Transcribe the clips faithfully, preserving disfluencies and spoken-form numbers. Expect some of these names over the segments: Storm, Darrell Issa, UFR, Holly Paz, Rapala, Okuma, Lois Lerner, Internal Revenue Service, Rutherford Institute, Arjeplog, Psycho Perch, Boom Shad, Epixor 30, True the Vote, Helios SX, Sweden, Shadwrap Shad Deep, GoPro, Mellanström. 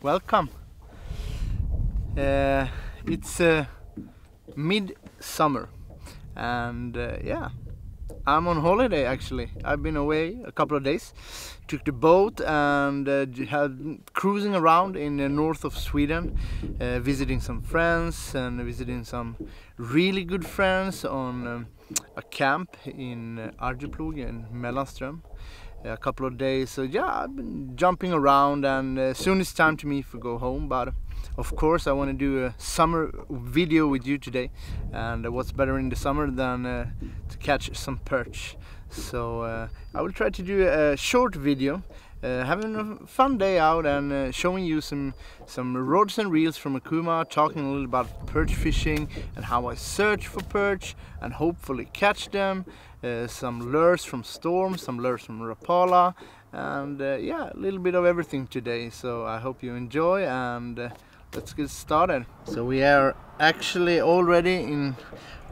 Welcome. Uh, it's uh, mid-summer, and uh, yeah, I'm on holiday actually. I've been away a couple of days, took the boat and uh, had cruising around in the north of Sweden, uh, visiting some friends and visiting some really good friends on um, a camp in Arjeplog in Mellanström. A couple of days, so yeah, I've been jumping around, and uh, soon it's time to me for go home. But of course I want to do a summer video with you today, and uh, what's better in the summer than uh, to catch some perch. So uh, I will try to do a short video, uh, having a fun day out and uh, showing you some some rods and reels from Okuma, talking a little about perch fishing and how I search for perch and hopefully catch them. Uh, some lures from Storm, some lures from Rapala, and uh, yeah, a little bit of everything today. So I hope you enjoy, and uh, let's get started. So we are actually already in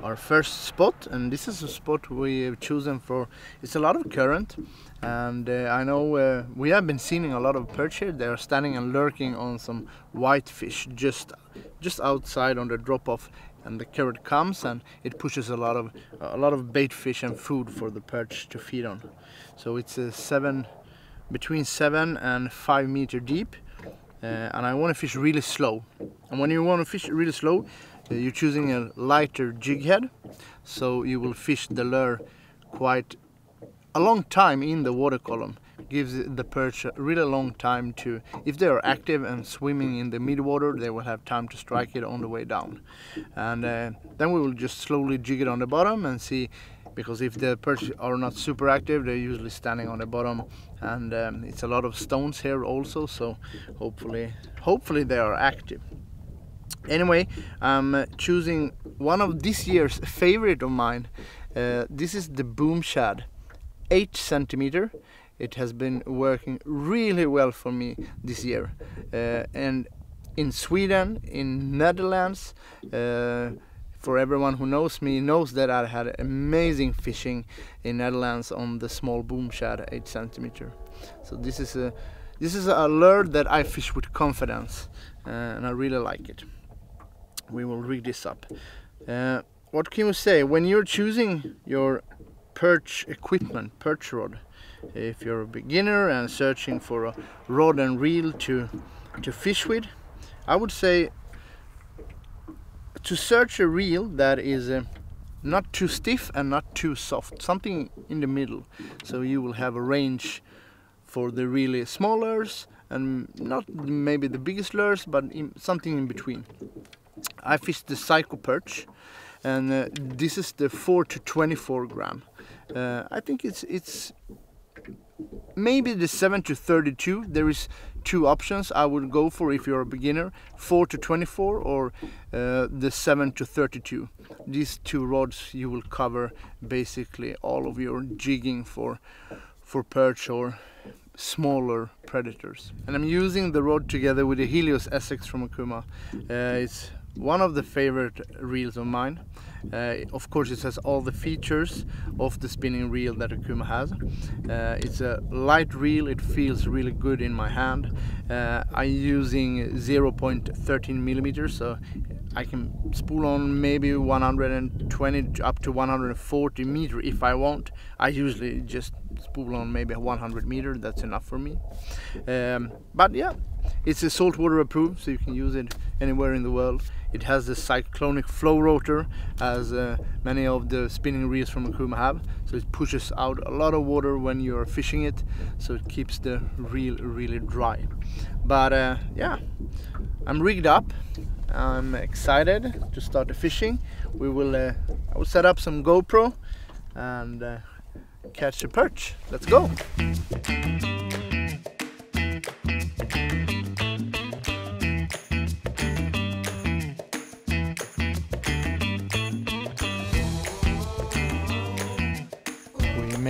our first spot, and this is a spot we have chosen for. It's a lot of current, and uh, I know uh, we have been seeing a lot of perch here. They are standing and lurking on some whitefish just just outside on the drop-off. And the current comes and it pushes a lot of a lot of bait fish and food for the perch to feed on. So it's a seven, between seven and five meter deep, uh, and I want to fish really slow. And when you want to fish really slow, uh, you're choosing a lighter jig head, so you will fish the lure quite a long time in the water column. Gives the perch a really long time to, if they are active and swimming in the mid-water, they will have time to strike it on the way down. And uh, then we will just slowly jig it on the bottom and see, because if the perch are not super active, they're usually standing on the bottom, and um, it's a lot of stones here also, so hopefully, hopefully they are active. Anyway, I'm choosing one of this year's favorite of mine. Uh, this is the Boom Shad, eight centimeter. It has been working really well for me this year, uh, and in Sweden, in Netherlands, uh, for everyone who knows me knows that I had amazing fishing in Netherlands on the small Boom Shad eight centimeter. So this is a this is a lure that I fish with confidence, uh, and I really like it. We will rig this up. Uh, what can you say when you're choosing your perch equipment, perch rod? If you're a beginner and searching for a rod and reel to to fish with, I would say to search a reel that is uh, not too stiff and not too soft, something in the middle, so you will have a range for the really small lures and not maybe the biggest lures, but in, something in between. I fished the Psycho Perch, and uh, this is the four to twenty-four gram. Uh, I think it's it's maybe the seven to thirty-two. There is two options I would go for if you're a beginner, four to twenty-four or uh, the seven to thirty-two. These two rods you will cover basically all of your jigging for for perch or smaller predators. And I'm using the rod together with the Helios S X from Okuma. Uh, it's one of the favorite reels of mine. Uh, of course, it has all the features of the spinning reel that Okuma has. Uh, it's a light reel, it feels really good in my hand. Uh, I'm using zero point one three millimeters, so I can spool on maybe one hundred twenty up to one hundred forty meter if I want. I usually just spool on maybe one hundred meter, that's enough for me. Um, but yeah, it's a saltwater approved, so you can use it anywhere in the world. It has the cyclonic flow rotor, as uh, many of the spinning reels from Okuma have, so it pushes out a lot of water when you're fishing it, so it keeps the reel really dry. But uh, yeah, I'm rigged up, I'm excited to start the fishing. We will, uh, I will set up some GoPro and uh, catch the perch. Let's go!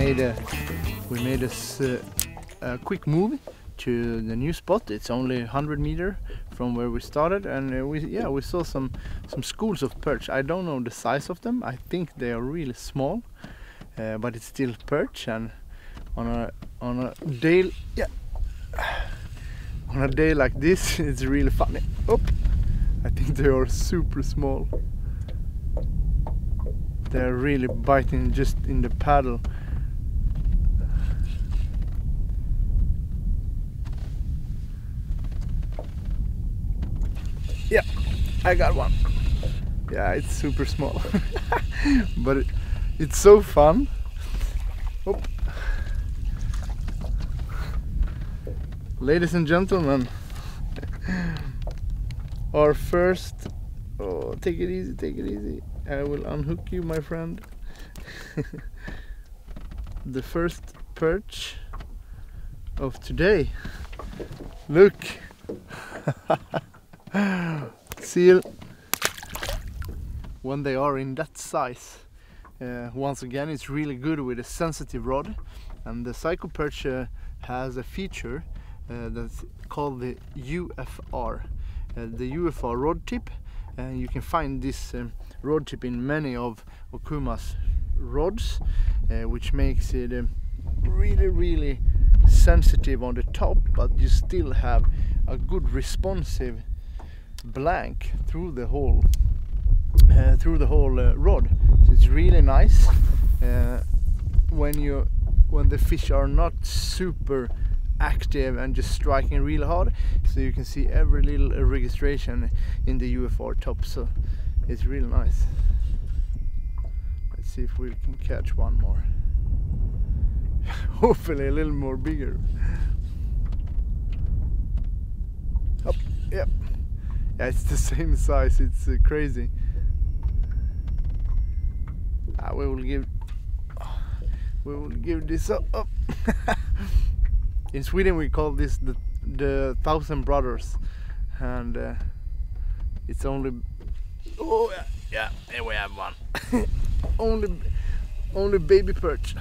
made a we made a, a quick move to the new spot. It's only one hundred meter from where we started, and we yeah we saw some some schools of perch. I don't know the size of them. I think they are really small, uh, but it's still perch. And on a on a day yeah on a day like this, it's really funny. Oh, I think they are super small. They're really biting just in the paddle. Yeah, I got one. Yeah, it's super small, but it, it's so fun. Oop. Ladies and gentlemen, our first. Oh, take it easy, take it easy. I will unhook you, my friend. The first perch of today. Look. Seal. When they are in that size, uh, once again, it's really good with a sensitive rod. And the Psycho Perch uh, has a feature uh, that's called the U F R, uh, the U F R rod tip. And you can find this um, rod tip in many of Okuma's rods, uh, which makes it um, really really sensitive on the top, but you still have a good responsive blank through the whole uh, through the whole uh, rod. So it's really nice uh, when you when the fish are not super active and just striking real hard, so you can see every little uh, registration in the U F R top. So it's really nice. Let's see if we can catch one more. Hopefully a little more bigger. Up, yep. Yeah, it's the same size. It's uh, crazy. Ah, we will give. Oh, we will give this up. up. In Sweden we call this the, the Thousand Brothers, and uh, it's only, oh yeah, yeah, here we have one. only only baby perch.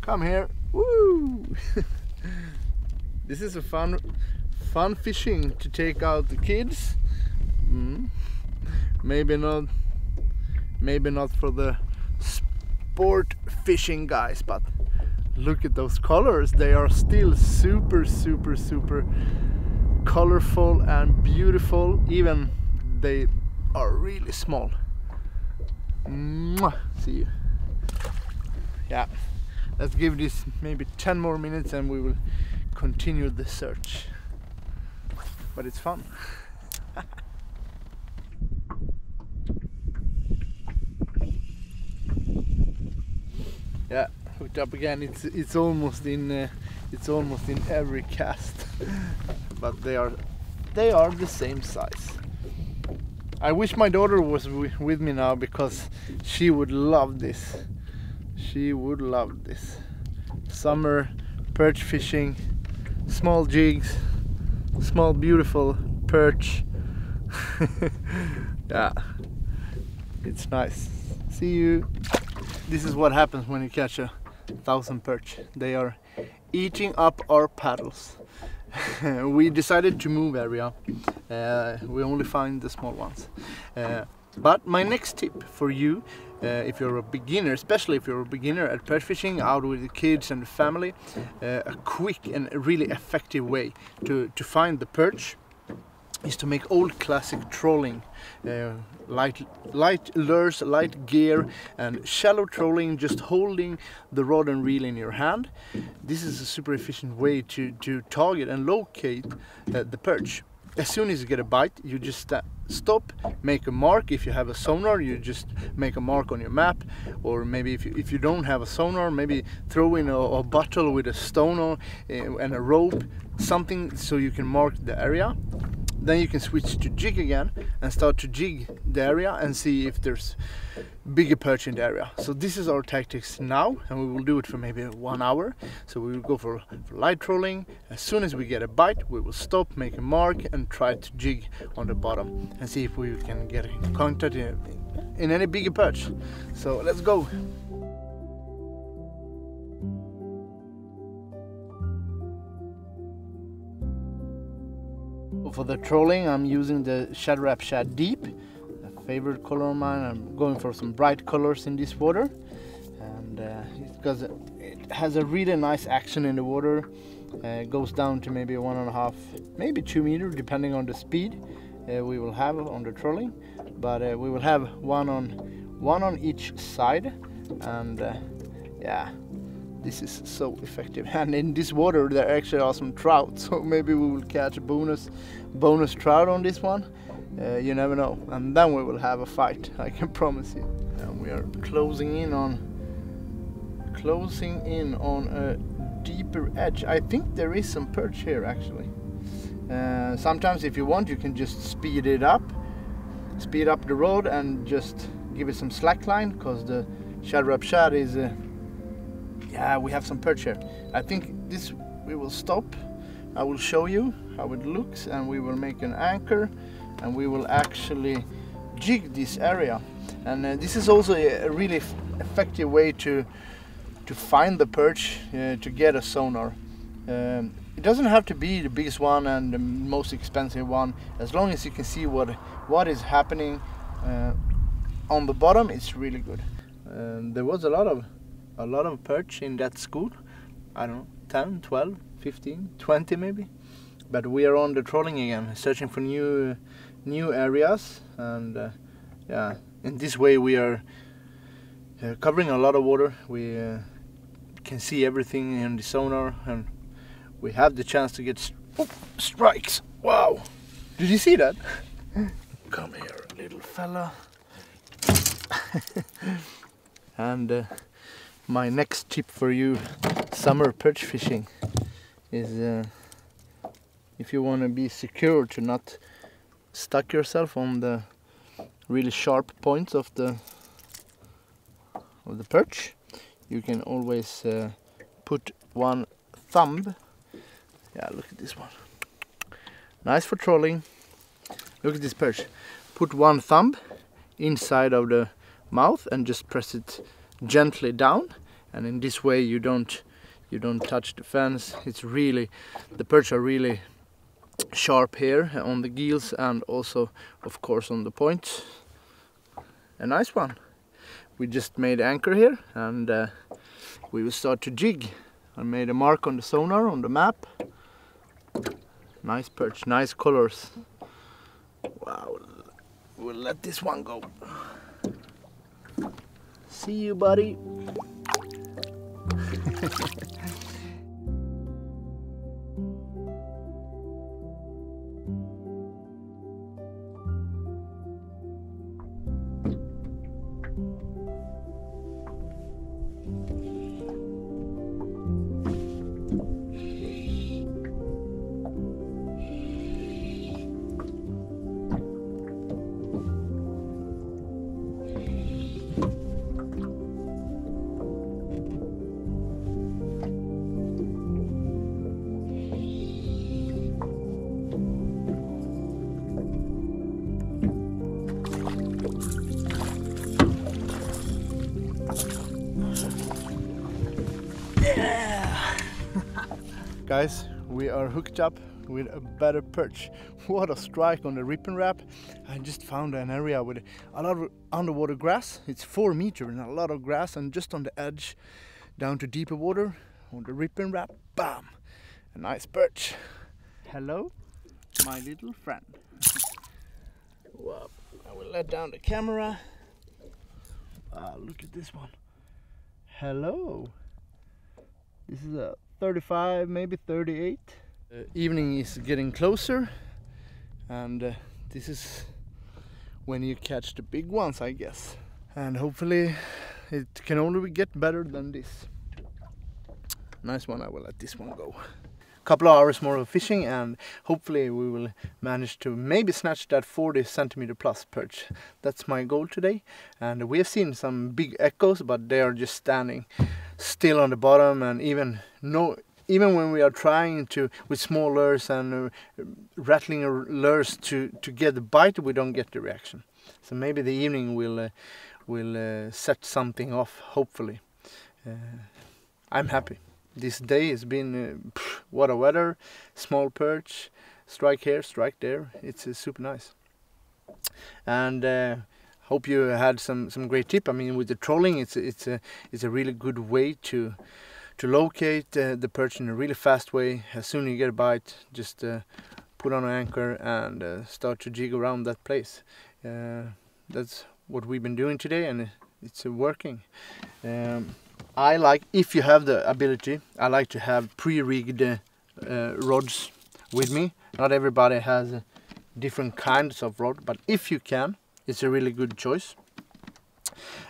Come here. Woo! This is a fun fun fishing to take out the kids. Mm. Maybe not maybe not for the sport fishing guys, but look at those colors. They are still super super super colorful and beautiful, even they are really small. Mwah. See you. Yeah, let's give this maybe ten more minutes and we will continue the search, but it's fun. Yeah, hooked up again. It's it's almost in uh, it's almost in every cast, but they are they are the same size. I wish my daughter was with me now, because she would love this. She would love this summer perch fishing, small jigs, small beautiful perch. Yeah, it's nice. See you. This is what happens when you catch a thousand perch. They are eating up our paddles. We decided to move area. Uh, we only find the small ones. Uh, but my next tip for you, uh, if you're a beginner, especially if you're a beginner at perch fishing, out with the kids and the family, uh, a quick and really effective way to, to find the perch is to make old classic trolling, uh, light, light lures, light gear, and shallow trolling, just holding the rod and reel in your hand. This is a super efficient way to, to target and locate uh, the perch. As soon as you get a bite, you just st stop, make a mark. If you have a sonar, you just make a mark on your map, or maybe if you, if you don't have a sonar, maybe throw in a, a bottle with a stone or, uh, and a rope, something so you can mark the area. Then you can switch to jig again and start to jig the area and see if there's bigger perch in the area. So this is our tactics now, and we will do it for maybe one hour. So we will go for, for light trolling. As soon as we get a bite, we will stop, make a mark, and try to jig on the bottom and see if we can get in contact in, in any bigger perch. So let's go. For the trolling, I'm using the Shadwrap Shad Deep, a favorite color of mine. I'm going for some bright colors in this water, and uh, it's because it has a really nice action in the water. Uh, it goes down to maybe one and a half, maybe two meters, depending on the speed uh, we will have on the trolling. But uh, we will have one on one on each side, and uh, yeah. This is so effective, and in this water there actually are some trout, so maybe we will catch a bonus bonus trout on this one. Uh, you never know, and then we will have a fight, I can promise you. And we are closing in on closing in on a deeper edge. I think there is some perch here actually. Uh, sometimes if you want, you can just speed it up speed up the rod and just give it some slack line, because the Shadwrap Shad is uh, yeah, we have some perch here. I think this we will stop. I will show you how it looks, and we will make an anchor, and we will actually jig this area. And uh, this is also a really effective way to to find the perch, uh, to get a sonar. Um, it doesn't have to be the biggest one and the most expensive one, as long as you can see what what is happening uh, on the bottom. It's really good. Um, there was a lot of a lot of perch in that school. I don't know, ten, twelve, fifteen, twenty maybe. But we are on the trolling again, searching for new new areas, and uh, yeah, in this way we are uh, covering a lot of water. We uh, can see everything in the sonar, and we have the chance to get st oh, strikes. Wow, did you see that? Come here, little fella. And uh, my next tip for you, summer perch fishing, is uh, if you want to be secure to not stuck yourself on the really sharp points of the of the perch, you can always uh, put one thumb. Yeah, look at this one. Nice for trolling. Look at this perch. Put one thumb inside of the mouth and just press it gently down, and in this way you don't you don't touch the fence. It's really, the perch are really sharp here on the gills, and also of course on the points. A nice one. We just made anchor here, and uh, we will start to jig. I made a mark on the sonar, on the map. Nice perch, nice colors. Wow, we'll let this one go. See you, buddy. Guys, we are hooked up with a better perch. What a strike on the rip and wrap. I just found an area with a lot of underwater grass. It's four meters and a lot of grass, and just on the edge, down to deeper water, on the rip and wrap, bam! A nice perch. Hello, my little friend. Wow. I will let down the camera. Ah, look at this one. Hello. This is a thirty-five, maybe thirty-eight. Uh, evening is getting closer, and uh, this is when you catch the big ones, I guess. And hopefully it can only get better than this. Nice one. I will let this one go. Couple of hours more of fishing, and hopefully we will manage to maybe snatch that forty centimeter plus perch. That's my goal today. And we have seen some big echoes, but they are just standing still on the bottom, and even no even when we are trying to with small lures and uh, rattling lures to to get the bite, we don't get the reaction. So maybe the evening will uh, will uh, set something off, hopefully. Uh, I'm happy. This day has been, uh, pff, what a weather, small perch, strike here, strike there. It's uh, super nice. And uh, hope you had some some great tip. I mean, with the trolling, it's it's a it's a really good way to to locate uh, the perch in a really fast way. As soon as you get a bite, just uh, put on an anchor and uh, start to jig around that place. Uh, that's what we've been doing today, and it's uh, working. Um, I like, if you have the ability, I like to have pre-rigged uh, uh, rods with me. Not everybody has uh, different kinds of rod, but if you can, it's a really good choice.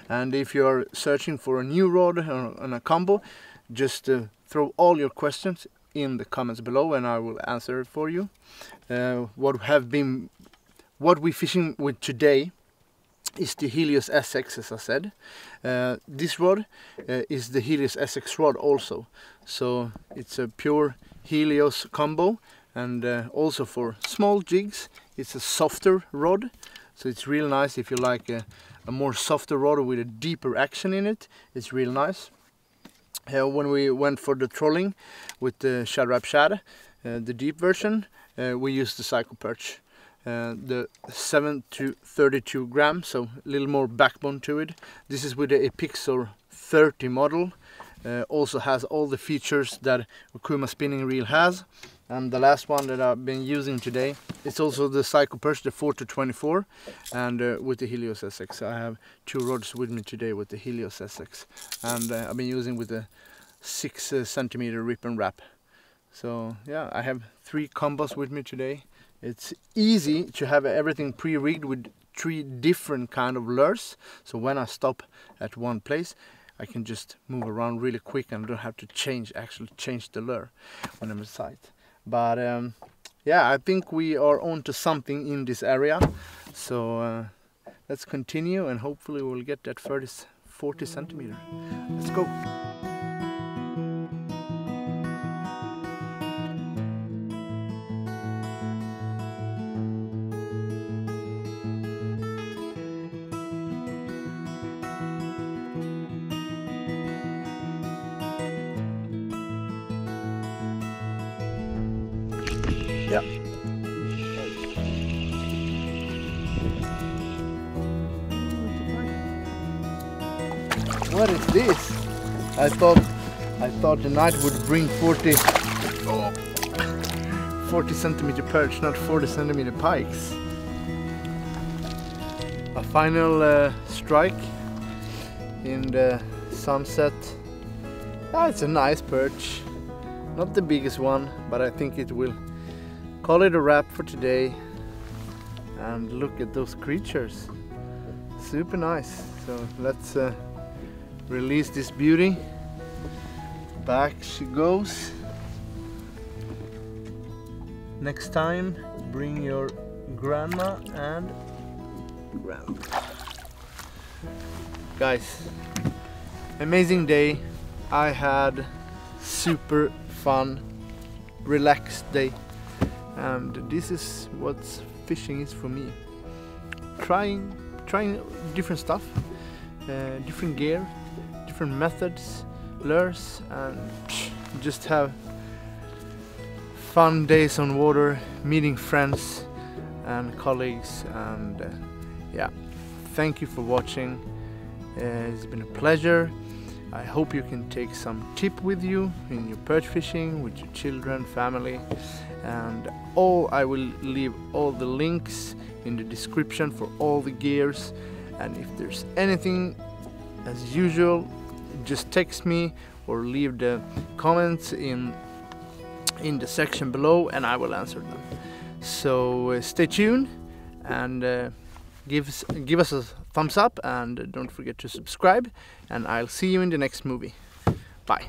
And if you're searching for a new rod and a combo, just uh, throw all your questions in the comments below, and I will answer it for you. Uh, what have been, what we're fishing with today is the Helios S X, as I said. Uh, this rod uh, is the Helios S X rod also, so it's a pure Helios combo, and uh, also for small jigs. It's a softer rod, so it's real nice if you like a, a more softer rod with a deeper action in it. It's real nice. Uh, when we went for the trolling with the Shadwrap Shad, uh, the deep version, uh, we used the Psycho Perch, uh, the seven to thirty-two gram, so a little more backbone to it. This is with the Epixor thirty model, uh, also has all the features that Okuma spinning reel has. And the last one that I've been using today, it's also the Psycho Perch, the four to twenty-four, and uh, with the Helios S X. I have two rods with me today with the Helios S X, and uh, I've been using with a six uh, centimeter rip and wrap. So yeah, I have three combos with me today. It's easy to have everything pre-rigged with three different kind of lures, so when I stop at one place, I can just move around really quick and don't have to change, actually change the lure when I'm inside. But um, yeah, I think we are on to something in this area, so uh, let's continue, and hopefully we'll get that forty centimeter. Let's go. What is this? I thought I thought the night would bring forty, forty centimeter perch, not forty centimeter pikes. A final uh, strike in the sunset. Ah, it's a nice perch, not the biggest one, but I think it will call it a wrap for today. And look at those creatures, super nice. So let's uh, release this beauty. Back she goes. Next time, bring your grandma and grandpa. Guys, amazing day. I had super fun, relaxed day, and this is what fishing is for me. Trying, trying different stuff, uh, different gear, different methods, lures, and just have fun days on water, meeting friends and colleagues, and uh, yeah, thank you for watching. Uh, it's been a pleasure. I hope you can take some tip with you in your perch fishing with your children, family, and all. I will leave all the links in the description for all the gears, and if there's anything, as usual, just text me or leave the comments in in the section below, and I will answer them. So uh, stay tuned, and uh, give us, give us a thumbs up, and don't forget to subscribe, and I'll see you in the next movie. Bye.